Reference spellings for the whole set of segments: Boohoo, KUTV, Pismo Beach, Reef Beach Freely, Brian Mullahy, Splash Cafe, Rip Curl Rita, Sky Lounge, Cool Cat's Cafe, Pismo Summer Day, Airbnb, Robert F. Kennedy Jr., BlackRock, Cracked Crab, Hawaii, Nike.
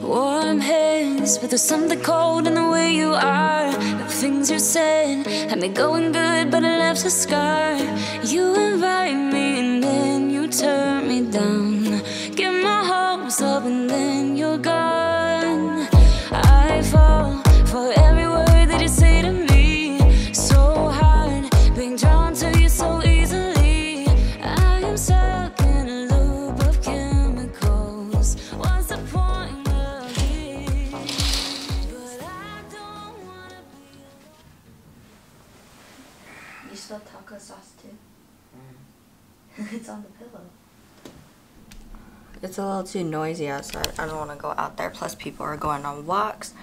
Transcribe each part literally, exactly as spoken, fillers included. warm hands, but there's something cold in the way you are. The things you said had me going good, but it left a scar. You invite me and then you turn me down. Get my hopes up and then you're gone. I fall for every word that you say to me. So hard being drawn to you so easily. I am stuck in a loop of chemicals. What's the point of it? But I don't wanna be. You still have taco sauce too? Mm. It's on the pillow. It's a little too noisy outside. I don't want to go out there. Plus people are going on walks,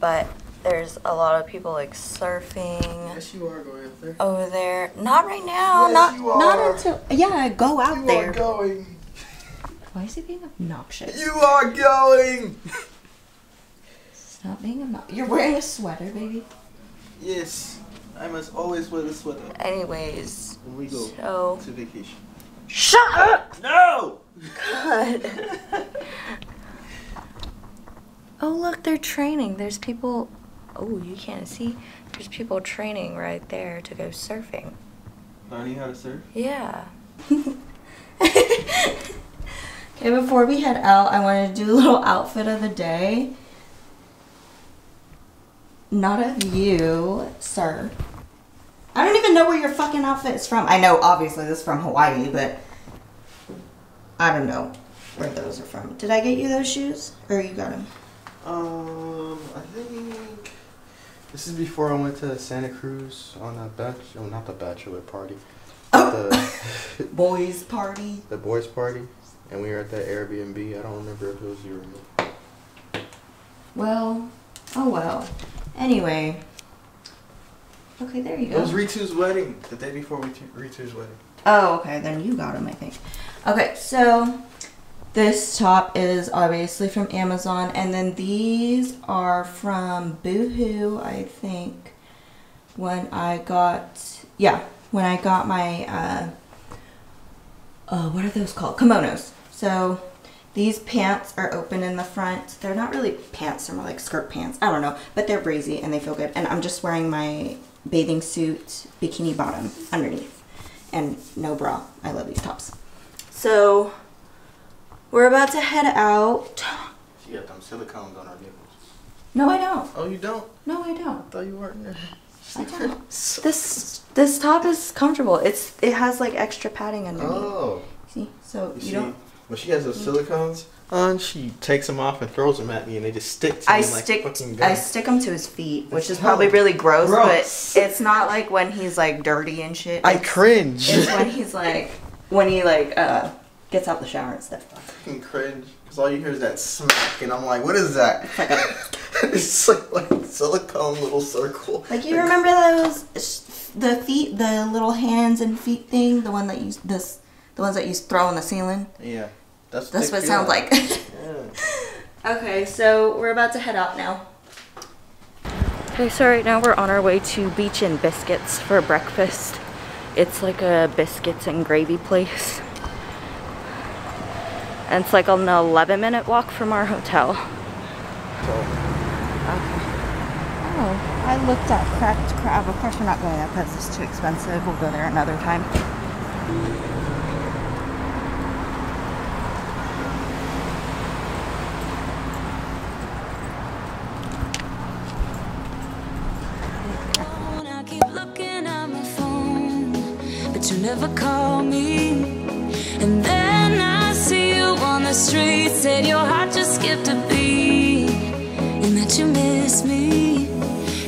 but there's a lot of people like surfing. Yes, you are going out there. Over there. Not right now. Yes, not you are. Not until, yeah, go out you there. You are going. Why is he being obnoxious? You are going. Stop being obnoxious. You're wearing a sweater, baby. Yes. I must always wear the sweater. Anyways. When we go so. to vacation. Shut up! No! God. Oh, look, they're training. There's people. Oh, you can't see. There's people training right there to go surfing. Learning how to surf? Yeah. Okay, before we head out, I wanted to do a little outfit of the day. Not of you, sir. I don't even know where your fucking outfit is from. I know, obviously, this is from Hawaii, but I don't know where those are from. Did I get you those shoes? Or you got them? Um, I think this is before I went to Santa Cruz on a bachelor, oh, not the bachelor party. Oh. The boys party. The boys party. And we were at that Airbnb. I don't remember if it was you or me. Well, oh well. Anyway. Okay, there you go. It was Ritu's wedding, the day before Ritu's wedding. Oh, okay, then you got them, I think. Okay, so this top is obviously from Amazon, and then these are from Boohoo, I think, when I got, yeah, when I got my, uh, uh, what are those called? Kimonos. So these pants are open in the front. They're not really pants, they're more like skirt pants. I don't know, but they're breezy and they feel good, and I'm just wearing my bathing suit bikini bottom underneath and no bra. I love these tops. So we're about to head out. She got them silicones on her nipples. No, I don't. Oh, you don't? No, I don't. I thought you weren't there. I don't. this this top is comfortable. It's it has like extra padding underneath. Oh. See? So you, you see, don't. When she has those silicones on, she takes them off and throws them at me, and they just stick to I him like stick, fucking guns. I stick them to his feet, which it's is probably really gross, gross, but it's not like when he's like dirty and shit. It's, I cringe. It's when he's like, when he like uh, gets out the shower and stuff. I fucking cringe, because all you hear is that smack, and I'm like, what is that? It's like, like a silicone little circle. Like, you remember those, the feet, the little hands and feet thing, the one that you, this, the ones that you throw on the ceiling? Yeah. That's, That's what it sounds like. Yeah. Okay, so we're about to head out now. Okay, so right now we're on our way to Beach and Biscuits for breakfast. It's like a biscuits and gravy place. And it's like an eleven minute walk from our hotel. Okay. Oh, I looked at Cracked Crab. Of course we're not going there because it's too expensive. We'll go there another time. You never call me, and then I see you on the street. Said your heart just skipped a beat, and that you miss me.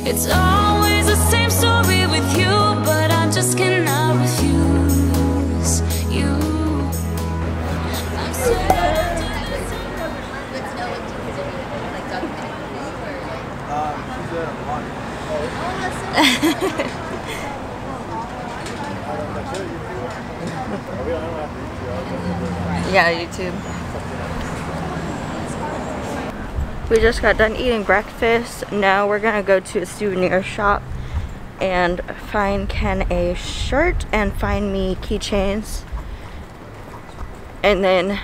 It's always the same story with you, but I just cannot refuse you. I'm sorry. Um, yeah, YouTube. We just got done eating breakfast. Now we're gonna go to a souvenir shop and find Ken a shirt and find me keychains. And then,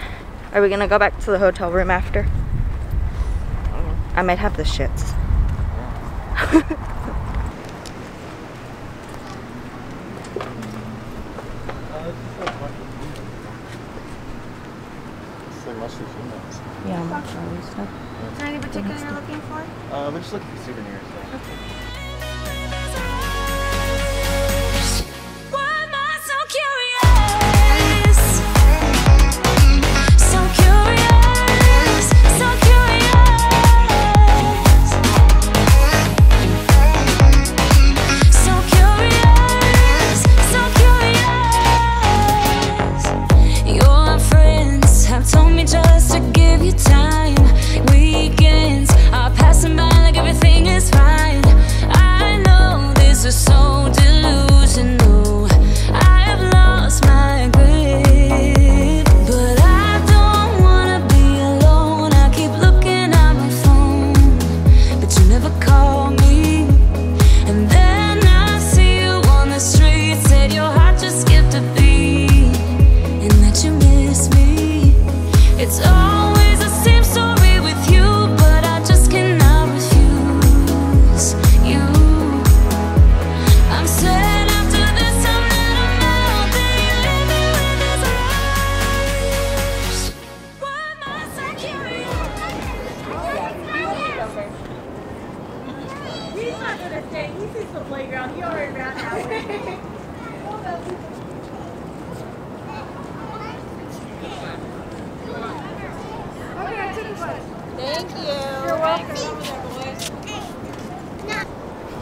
are we gonna go back to the hotel room after? I might have the shits. Yeah, I'm not sure all these stuff. Is there any particular you're looking for? Uh, we're just looking for souvenirs. So. Okay.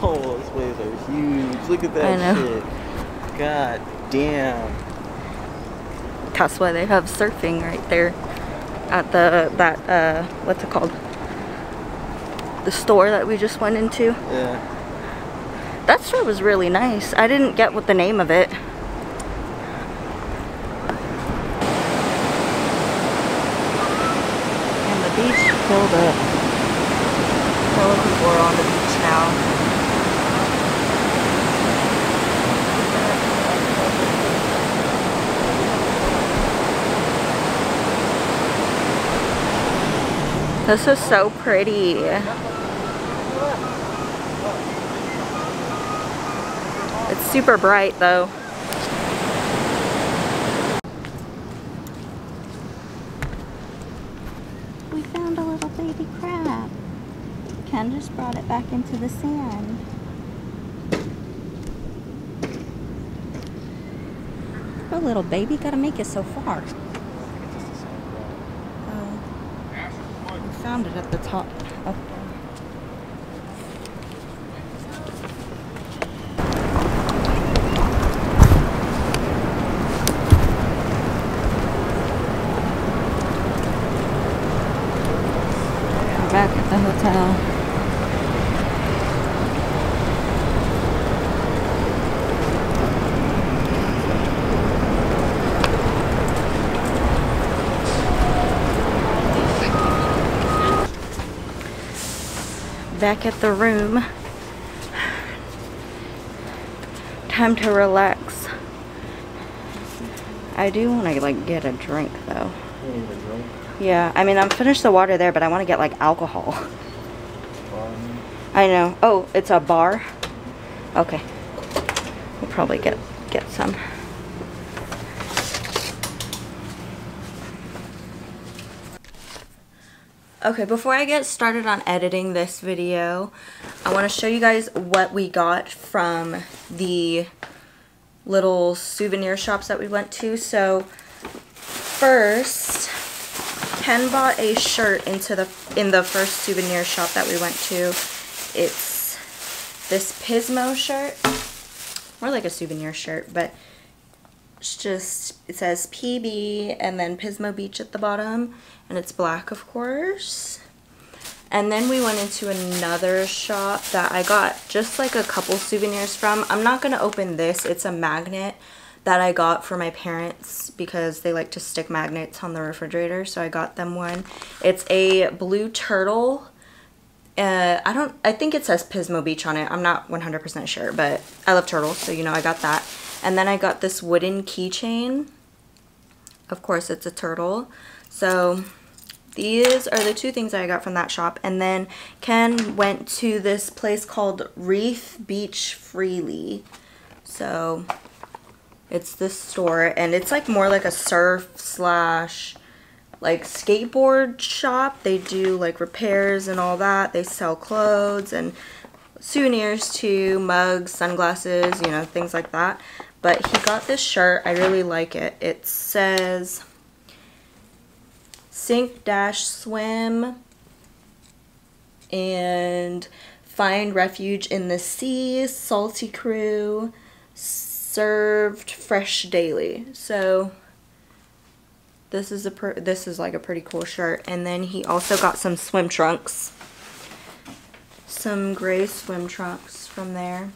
Oh, those waves are huge. Look at that shit. God damn. That's why they have surfing right there at the, that, uh, what's it called? The store that we just went into. Yeah. That store was really nice. I didn't get what the name of it. And the beach filled up. All of people are on the beach now. This is so pretty. It's super bright though. We found a little baby crab. Ken just brought it back into the sand. Poor little baby, gotta make it so far. Found it at the top. Oh. We're back at the hotel. Back at the room. Time to relax. I do want to like get a drink though. You need a drink? Yeah, I mean I'm finished the water there, but I want to get like alcohol. Um, I know. Oh, it's a bar? Okay. We'll probably get get some. Okay, before I get started on editing this video, I want to show you guys what we got from the little souvenir shops that we went to. So first, Ken bought a shirt into the in the first souvenir shop that we went to. It's this Pismo shirt, more like a souvenir shirt, but it's just, it says P B and then Pismo Beach at the bottom, and it's black of course. And then we went into another shop that I got just like a couple souvenirs from. I'm not gonna open this, it's a magnet that I got for my parents because they like to stick magnets on the refrigerator, so I got them one. It's a blue turtle. Uh, I don't, I think it says Pismo Beach on it, I'm not one hundred percent sure, but I love turtles, so you know I got that. And then I got this wooden keychain. Of course, it's a turtle. So These are the two things I got from that shop. And then Ken went to this place called Reef Beach Freely. So it's this store, and it's like more like a surf slash like skateboard shop. They do like repairs and all that. They sell clothes and souvenirs too, mugs, sunglasses, you know, things like that. But he got this shirt. I really like it. It says sink dash swim and find refuge in the sea, salty crew, served fresh daily. So this is a per this is like a pretty cool shirt. And then he also got some swim trunks, some gray swim trunks from there.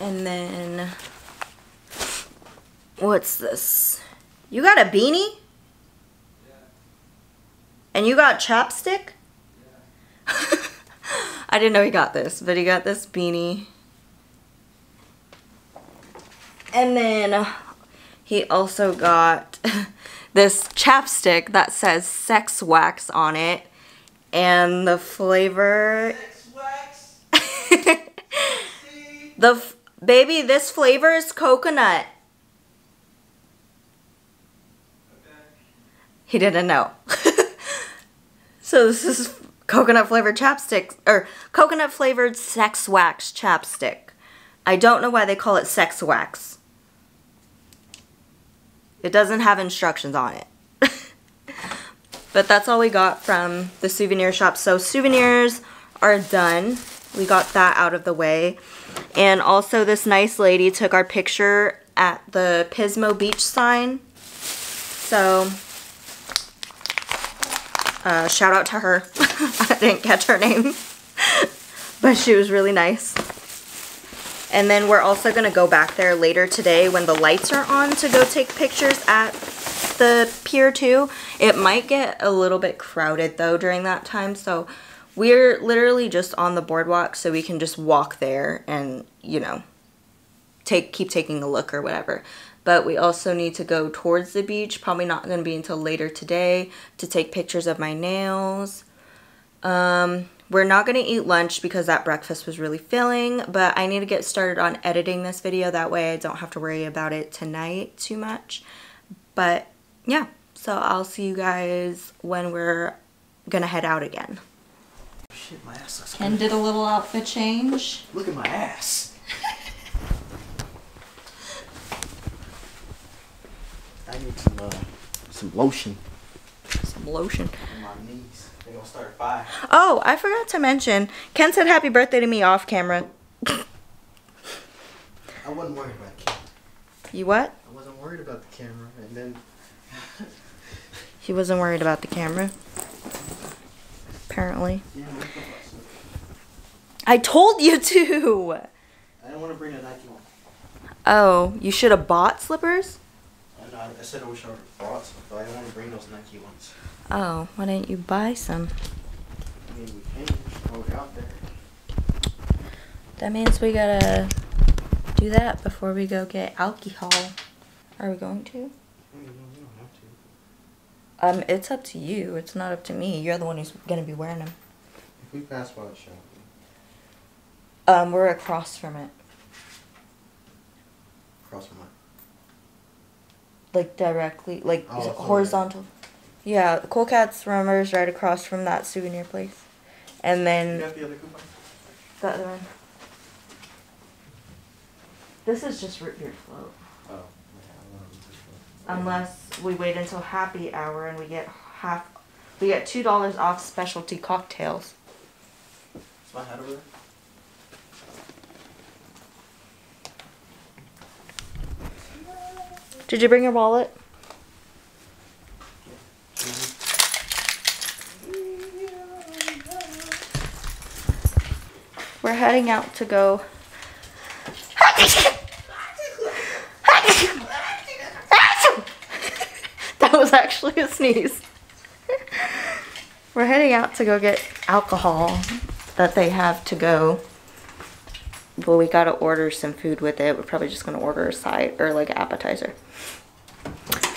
And then what's this? You got a beanie? Yeah. And you got chapstick? Yeah. I didn't know he got this, but he got this beanie. And then he also got this chapstick that says sex wax on it. And the flavor... Sex wax? the f Baby, this flavor is coconut. He didn't know. So this is coconut flavored chapstick, or coconut flavored sex wax chapstick. I don't know why they call it sex wax. It doesn't have instructions on it. But that's all we got from the souvenir shop. So souvenirs are done. We got that out of the way. And also this nice lady took our picture at the Pismo Beach sign. So... Uh, shout out to her. I didn't catch her name. But she was really nice. And then we're also going to go back there later today when the lights are on to go take pictures at the pier too. It might get a little bit crowded though during that time. So we're literally just on the boardwalk, so we can just walk there and, you know, take keep taking a look or whatever. But we also need to go towards the beach. Probably not going to be until later today to take pictures of my nails. Um, we're not going to eat lunch because that breakfast was really filling. But I need to get started on editing this video. That way I don't have to worry about it tonight too much. But yeah, so I'll see you guys when we're going to head out again. Shit, my ass looks good. Ken did a little outfit change. Look at my ass. I need some, uh, some lotion. Some lotion. On my knees. They gonna start a fire. Oh, I forgot to mention. Ken said happy birthday to me off camera. I wasn't worried about the camera. You what? I wasn't worried about the camera. And then... He wasn't worried about the camera. Apparently. Yeah, I told you to. I didn't want to bring a Nike one. Oh, you should have bought slippers? I, I said I wish I would have bought some, but I didn't want to bring those Nike ones. Oh, why didn't you buy some? I mean, we can throw it out there. That means we gotta do that before we go get alcohol. Are we going to? No, we don't have to. Um, it's up to you. It's not up to me. You're the one who's gonna be wearing them. If we pass by the shop. Um, we're across from it. Across from it. Like directly, like oh, horizontal. Right. Yeah, Cool Cat's Rumors right across from that souvenir place. And then... You got the other coupon? Got the one. This is just root beer float. Oh. Unless we wait until happy hour and we get half... We get two dollars off specialty cocktails. Is my hat over there? Did you bring your wallet? We're heading out to go. That was actually a sneeze. We're heading out to go get alcohol that they have to go. Well, we gotta order some food with it. We're probably just gonna order a side or like an appetizer.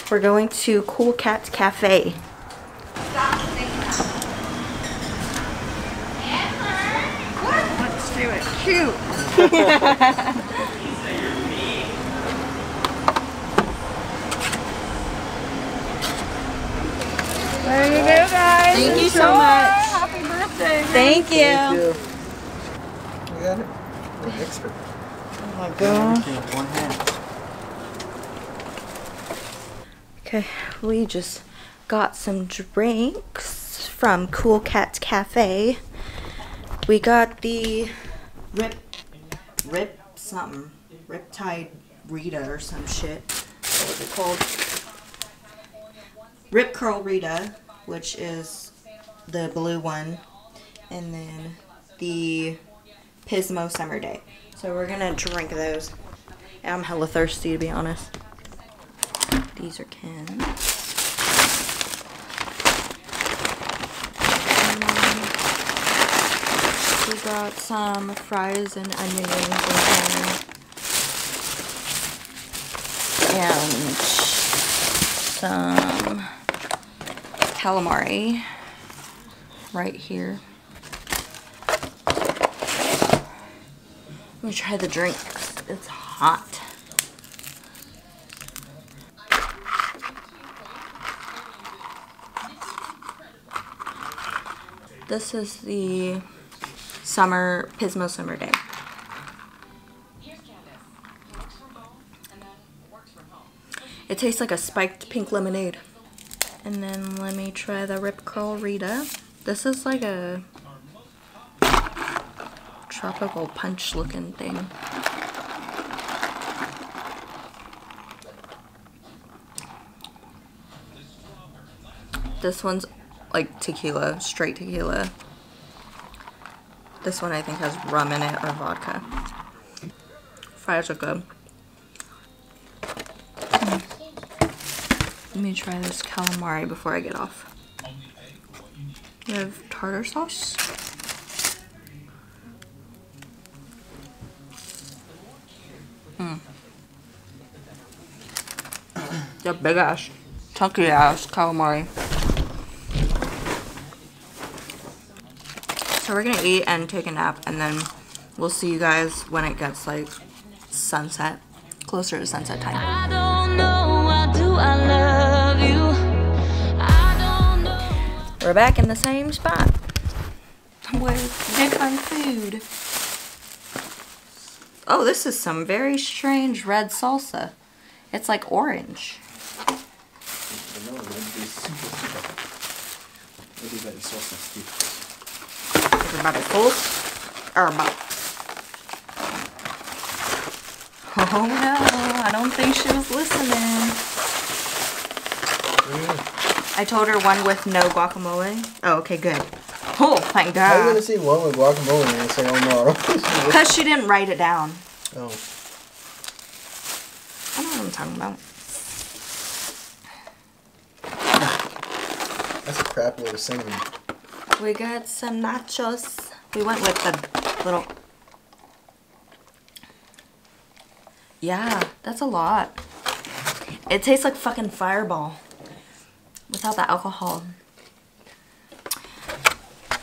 We're going to Cool Cat's Cafe. Let's do it. Cute. There you go, guys. Thank Enjoy. you so much. Happy birthday. Thank you. Thank you. You got it? You're an expert. Oh my gosh. One hand. Okay, we just got some drinks from Cool Cat's Cafe. We got the Rip, Rip something, Riptide Rita or some shit. What was it called? Rip Curl Rita, which is the blue one. And then the Pismo Summer Day. So we're gonna drink those. I'm hella thirsty, to be honest. These are cans. Um, we got some fries and onion rings in there. And some calamari right here. Let me try the drinks. It's hot. This is the summer Pismo Summer Day. It tastes like a spiked pink lemonade. And then let me try the Rip Curl Rita. This is like a tropical punch looking thing. This one's like tequila, straight tequila. This one I think has rum in it or vodka. Fries are good. Mm. Let me try this calamari before I get off. We have tartar sauce. Mm. The big ass, chunky ass calamari. So we're gonna eat and take a nap, and then we'll see you guys when it gets like sunset, closer to sunset time. I don't know why do I love you. I don't know. We're back in the same spot with different food. Oh, this is some very strange red salsa. It's like orange. Everybody full or about. Oh no, I don't think she was listening. Mm. I told her one with no guacamole. Oh, okay, good. Oh, thank God. I was gonna see one with guacamole and I say, oh no. Because she didn't write it down. Oh. I don't know what I'm talking about. That's a crap way of singing. We got some nachos. We went with the little... Yeah, that's a lot. It tastes like fucking Fireball. Without the alcohol.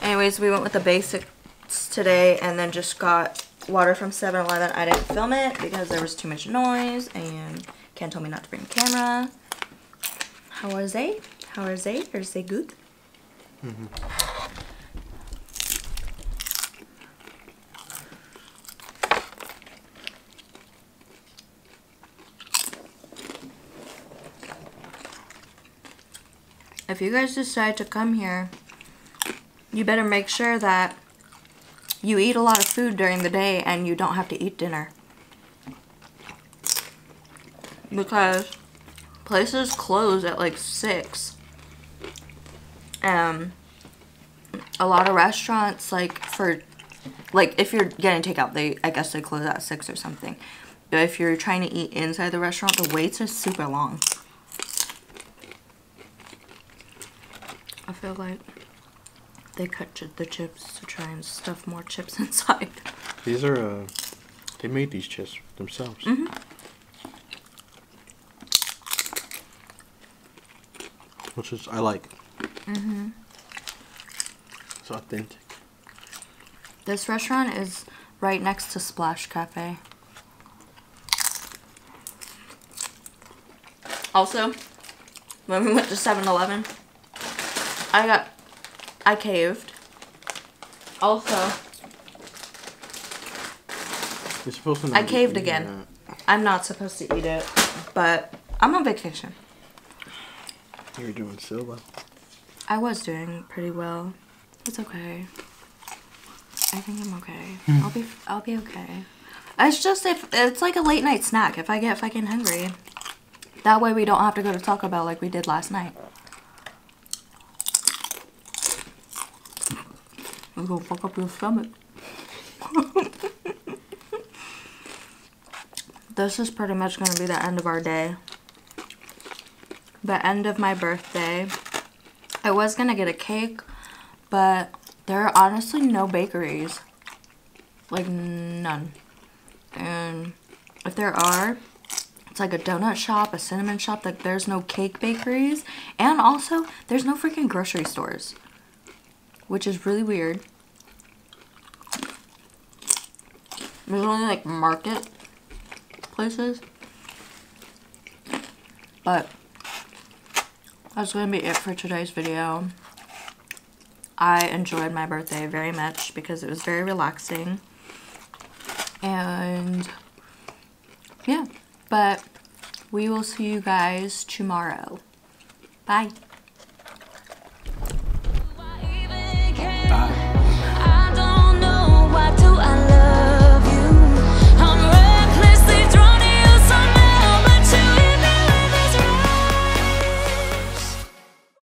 Anyways, we went with the basics today and then just got water from seven eleven. I didn't film it because there was too much noise and Ken told me not to bring the camera. How are they? How are they? Are they good? Mm-hmm. If you guys decide to come here, you better make sure that you eat a lot of food during the day and you don't have to eat dinner. Because places close at like six. Um, a lot of restaurants, like for, like if you're getting takeout, they, I guess they close at six or something. But if you're trying to eat inside the restaurant, the waits are super long. I feel like they cut the chips to try and stuff more chips inside. These are, uh, they made these chips themselves. Mm-hmm. which is I like. Mm-hmm. It's authentic. This restaurant is right next to Splash Cafe. Also, when we went to seven eleven, I got, I caved. Also, you're supposed to not I caved again. That. I'm not supposed to eat it, but I'm on vacation. You're doing so well. I was doing pretty well. It's okay. I think I'm okay. I'll be, I'll be okay. It's just if it's like a late night snack. If I get fucking hungry. That way we don't have to go to Taco Bell like we did last night. It's gonna fuck up your stomach. This is pretty much gonna be the end of our day. The end of my birthday. I was gonna get a cake, but there are honestly no bakeries. Like, none. And if there are, it's like a donut shop, a cinnamon shop. Like, there's no cake bakeries. And also, there's no freaking grocery stores. Which is really weird. There's only, like, market places. But that's going to be it for today's video. I enjoyed my birthday very much because it was very relaxing. And, yeah. But we will see you guys tomorrow. Bye.